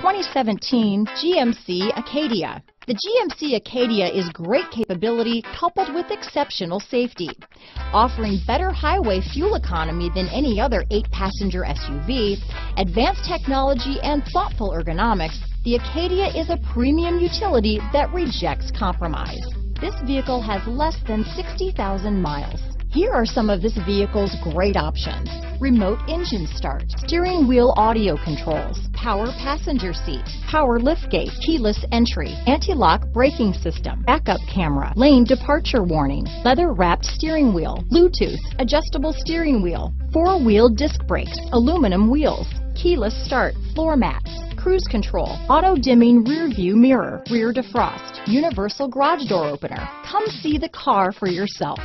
2017 GMC Acadia. The GMC Acadia is great capability coupled with exceptional safety. Offering better highway fuel economy than any other 8-passenger SUV, advanced technology and thoughtful ergonomics, the Acadia is a premium utility that rejects compromise. This vehicle has less than 60,000 miles. Here are some of this vehicle's great options: remote engine start, steering wheel audio controls, power passenger seat, power liftgate, keyless entry, anti-lock braking system, backup camera, lane departure warning, leather-wrapped steering wheel, Bluetooth, adjustable steering wheel, four-wheel disc brakes, aluminum wheels, keyless start, floor mats, cruise control, auto-dimming rear-view mirror, rear defrost, universal garage door opener. Come see the car for yourself.